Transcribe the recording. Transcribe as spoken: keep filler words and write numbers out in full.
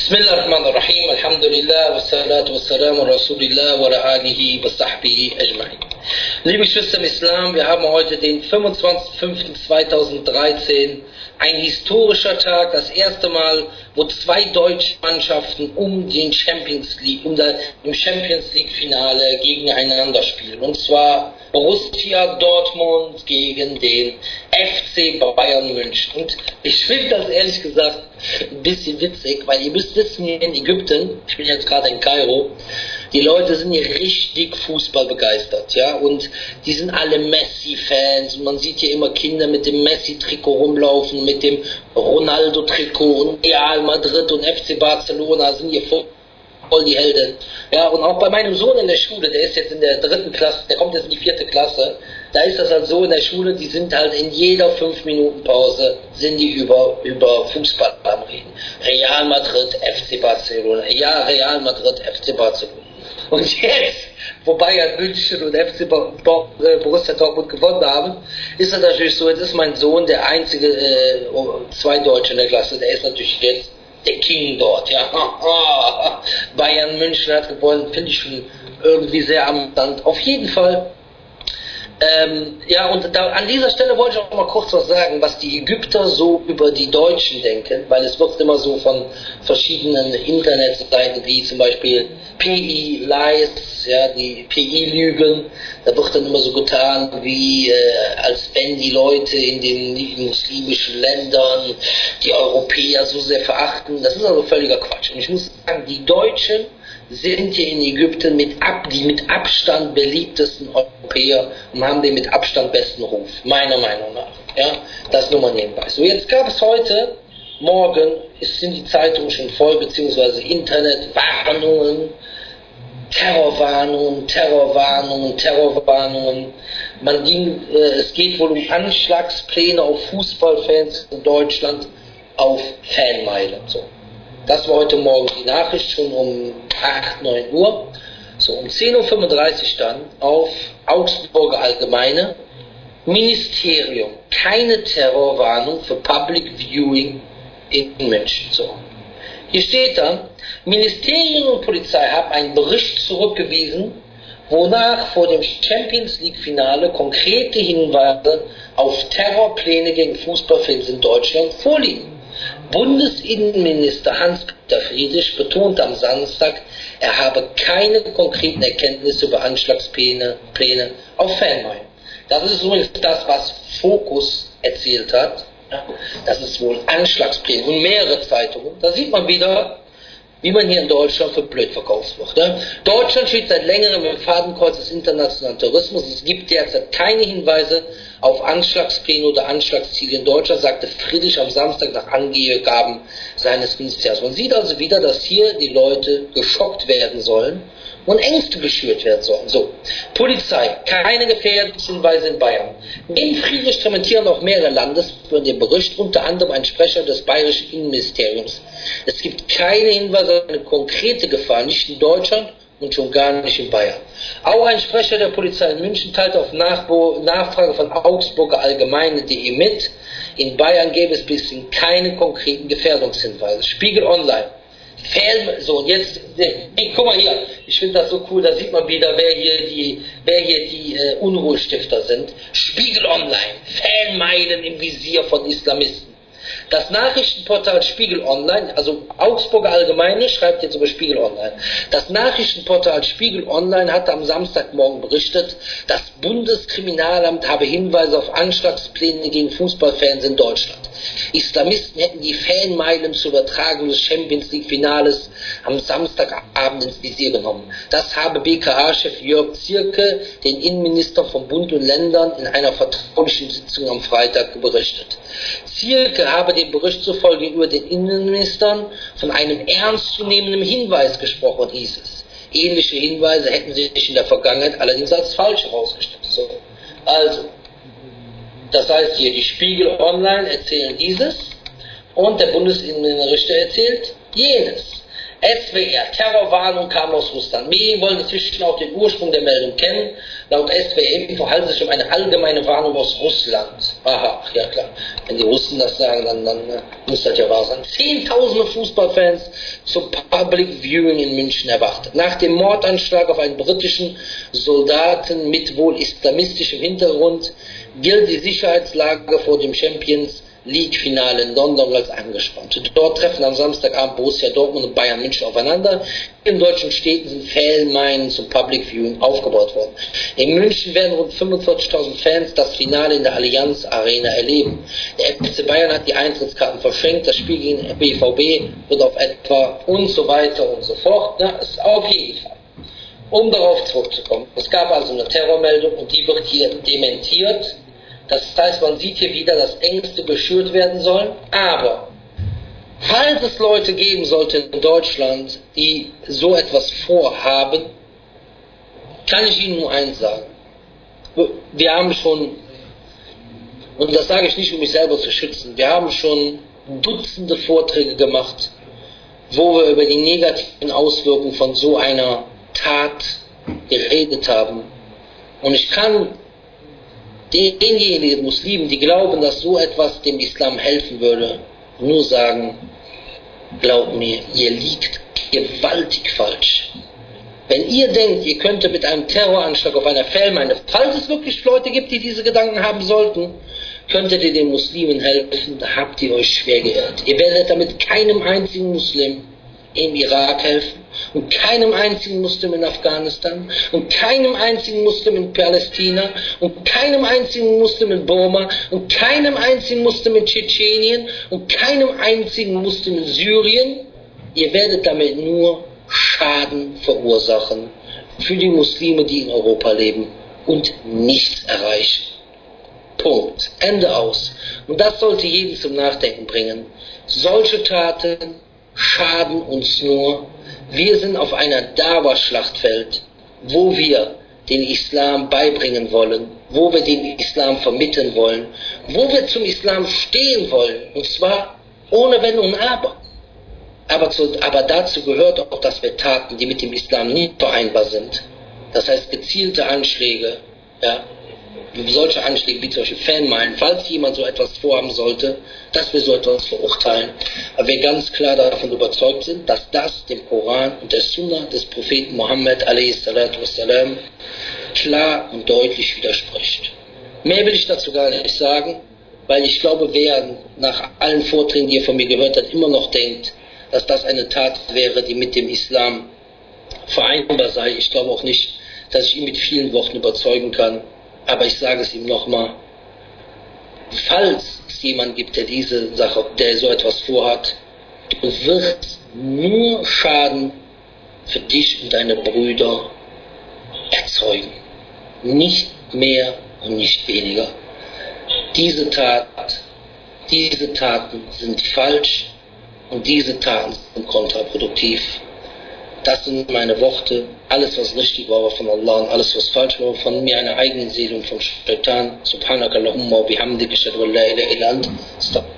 Bismillahirrahmanirrahim, alhamdulillah, wassalatu wassalamu rasulillah wa ala alihi wa sahbihi ajma'in. Liebe Geschwister im Islam, wir haben heute den fünfundzwanzigsten fünften zweitausenddreizehn, ein historischer Tag, das erste Mal, wo zwei deutsche Mannschaften um den Champions League, um das, im Champions League Finale gegeneinander spielen. Und zwar Borussia Dortmund gegen den F C Bayern München. Und ich finde das ehrlich gesagt ein bisschen witzig, weil ihr müsst wissen, hier in Ägypten, ich bin jetzt gerade in Kairo, die Leute sind hier richtig Fußball begeistert, ja, und die sind alle Messi-Fans und man sieht hier immer Kinder mit dem Messi-Trikot rumlaufen, mit dem Ronaldo-Trikot und Real Madrid und F C Barcelona sind hier voll die Helden, ja, und auch bei meinem Sohn in der Schule, der ist jetzt in der dritten Klasse, der kommt jetzt in die vierte Klasse, da ist das halt so in der Schule, die sind halt in jeder fünf Minuten Pause, sind die über, über Fußball am Reden. Real Madrid, F C Barcelona, ja, Real Madrid, F C Barcelona. Und jetzt, wo Bayern München und F C Borussia Dortmund gewonnen haben, ist das natürlich so, jetzt ist mein Sohn der einzige, äh, zwei Deutsche in der Klasse, der ist natürlich jetzt der King dort, ja. Bayern München hat gewonnen, finde ich schon irgendwie sehr amüsant. Auf jeden Fall, ähm, ja, und da, an dieser Stelle wollte ich auch mal kurz was sagen, was die Ägypter so über die Deutschen denken, weil es wird immer so von verschiedenen Internetseiten, wie zum Beispiel P I. Lies, ja, die P I-Lügen, da wird dann immer so getan, wie äh, als wenn die Leute in den muslimischen Ländern die Europäer so sehr verachten. Das ist also völliger Quatsch. Und ich muss sagen, die Deutschen sind hier in Ägypten mit ab, die mit Abstand beliebtesten Europäer und haben den mit Abstand besten Ruf, meiner Meinung nach. Ja, das nur mal nebenbei. So, jetzt gab es heute, morgen, sind die Zeitungen schon voll, beziehungsweise Internet, Warnungen, Terrorwarnungen, Terrorwarnungen, Terrorwarnungen. Man ging, äh, es geht wohl um Anschlagspläne auf Fußballfans in Deutschland auf Fanmeilen. So. Das war heute Morgen die Nachricht, schon um acht, neun Uhr. So, um zehn Uhr fünfunddreißig dann auf Augsburger Allgemeine. Ministerium, keine Terrorwarnung für Public Viewing in München. So. Hier steht dann, Ministerium und Polizei haben einen Bericht zurückgewiesen, wonach vor dem Champions League Finale konkrete Hinweise auf Terrorpläne gegen Fußballfans in Deutschland vorliegen. Bundesinnenminister Hans-Peter Friedrich betonte am Samstag, er habe keine konkreten Erkenntnisse über Anschlagspläne Pläne auf Fanmeilen. Das ist übrigens das, was Fokus erzählt hat. Das ist wohl Anschlagspläne und mehrere Zeitungen. Da sieht man wieder, wie man hier in Deutschland für blöd verkauft wird. Ne? Deutschland steht seit längerem im Fadenkreuz des internationalen Terrorismus. Es gibt derzeit keine Hinweise auf Anschlagspläne oder Anschlagsziele in Deutschland, sagte Friedrich am Samstag nach Angaben seines Ministeriums. Man sieht also wieder, dass hier die Leute geschockt werden sollen und Ängste geschürt werden sollen. So, Polizei, keine Gefährdungshinweise in Bayern. In Friedrich kommentieren auch mehrere Landesbehörden den Bericht, unter anderem ein Sprecher des Bayerischen Innenministeriums. Es gibt keine Hinweise auf eine konkrete Gefahr, nicht in Deutschland und schon gar nicht in Bayern. Auch ein Sprecher der Polizei in München teilte auf Nachfrage von Augsburger Allgemeine punkt de mit, in Bayern gäbe es bisher keine konkreten Gefährdungshinweise. Spiegel Online. Fan, so, und jetzt, hey, guck mal hier, ich finde das so cool, da sieht man wieder, wer hier die, wer hier die äh, Unruhestifter sind. Spiegel Online, Fanmeilen im Visier von Islamisten. Das Nachrichtenportal Spiegel Online, also Augsburger Allgemeine schreibt jetzt über Spiegel Online. Das Nachrichtenportal Spiegel Online hatte am Samstagmorgen berichtet, das Bundeskriminalamt habe Hinweise auf Anschlagspläne gegen Fußballfans in Deutschland. Islamisten hätten die Fanmeilen zur Übertragung des Champions League Finales am Samstagabend ins Visier genommen. Das habe B K A-Chef Jörg Ziercke, den Innenminister von Bund und Ländern, in einer vertraulichen Sitzung am Freitag berichtet. Ziercke habe dem Bericht zufolge über den Innenministern von einem ernstzunehmenden Hinweis gesprochen, hieß es. Ähnliche Hinweise hätten sich in der Vergangenheit allerdings als falsch herausgestellt. So. Also, das heißt hier, die Spiegel Online erzählen dieses und der Bundesinnenminister erzählt jenes. S W R, Terrorwarnung kam aus Russland. Wir wollen inzwischen auch den Ursprung der Meldung kennen. Laut S W R handelt es sich um eine allgemeine Warnung aus Russland. Aha, ja klar. Wenn die Russen das sagen, dann, dann muss das ja wahr sein. Zehntausende Fußballfans zum Public Viewing in München erwartet. Nach dem Mordanschlag auf einen britischen Soldaten mit wohl islamistischem Hintergrund gilt die Sicherheitslage vor dem Champions League Finale in London als angespannt. Dort treffen am Samstagabend Borussia Dortmund und Bayern München aufeinander. In deutschen Städten sind Fanmeinen zum Public Viewing aufgebaut worden. In München werden rund fünfundvierzigtausend Fans das Finale in der Allianz-Arena erleben. Der F C Bayern hat die Eintrittskarten verschenkt, das Spiel gegen den B V B wird auf etwa und so weiter und so fort. Na, ist auf jeden Fall. Um darauf zurückzukommen, es gab also eine Terrormeldung und die wird hier dementiert. Das heißt, man sieht hier wieder, dass Ängste geschürt werden sollen. Aber falls es Leute geben sollte in Deutschland, die so etwas vorhaben, kann ich Ihnen nur eins sagen. Wir haben schon, und das sage ich nicht, um mich selber zu schützen, wir haben schon Dutzende Vorträge gemacht, wo wir über die negativen Auswirkungen von so einer Tat geredet haben. Und ich kann denjenigen Muslimen, die glauben, dass so etwas dem Islam helfen würde, nur sagen, glaubt mir, ihr liegt gewaltig falsch. Wenn ihr denkt, ihr könntet mit einem Terroranschlag auf einer Fanmeile, falls es wirklich Leute gibt, die diese Gedanken haben sollten, könntet ihr den Muslimen helfen, da habt ihr euch schwer geirrt. Ihr werdet damit keinem einzigen Muslim im Irak helfen und keinem einzigen Muslim in Afghanistan und keinem einzigen Muslim in Palästina und keinem einzigen Muslim in Burma und keinem einzigen Muslim in Tschetschenien und keinem einzigen Muslim in Syrien. Ihr werdet damit nur Schaden verursachen für die Muslime, die in Europa leben und nichts erreichen. Punkt. Ende aus. Und das sollte jeden zum Nachdenken bringen. Solche Taten schaden uns nur. Wir sind auf einer Dawa-Schlachtfeld, wo wir den Islam beibringen wollen, wo wir den Islam vermitteln wollen, wo wir zum Islam stehen wollen, und zwar ohne Wenn und Aber. Aber, zu, aber dazu gehört auch, dass wir Taten, die mit dem Islam nicht vereinbar sind, das heißt gezielte Anschläge, ja, solche Anschläge wie zum Beispiel Fanmeilen, falls jemand so etwas vorhaben sollte, dass wir so etwas verurteilen, aber wir ganz klar davon überzeugt sind, dass das dem Koran und der Sunna des Propheten Mohammed alaihi salatu wassalam klar und deutlich widerspricht. Mehr will ich dazu gar nicht sagen, weil ich glaube, wer nach allen Vorträgen, die er von mir gehört hat, immer noch denkt, dass das eine Tat wäre, die mit dem Islam vereinbar sei. Ich glaube auch nicht, dass ich ihn mit vielen Worten überzeugen kann. Aber ich sage es ihm nochmal, falls es jemanden gibt, der diese Sache, der so etwas vorhat, du wirst nur Schaden für dich und deine Brüder erzeugen. Nicht mehr und nicht weniger. Diese Tat, diese Taten sind falsch und diese Taten sind kontraproduktiv. Das sind meine Worte. Alles, was richtig war, war von Allah, und alles, was falsch war, von mir, einer eigenen Seele und vom Shaitan. Subhanakallahumma wa bihamdika, ashhadu an la ilaha illa anta, astaghfiruka.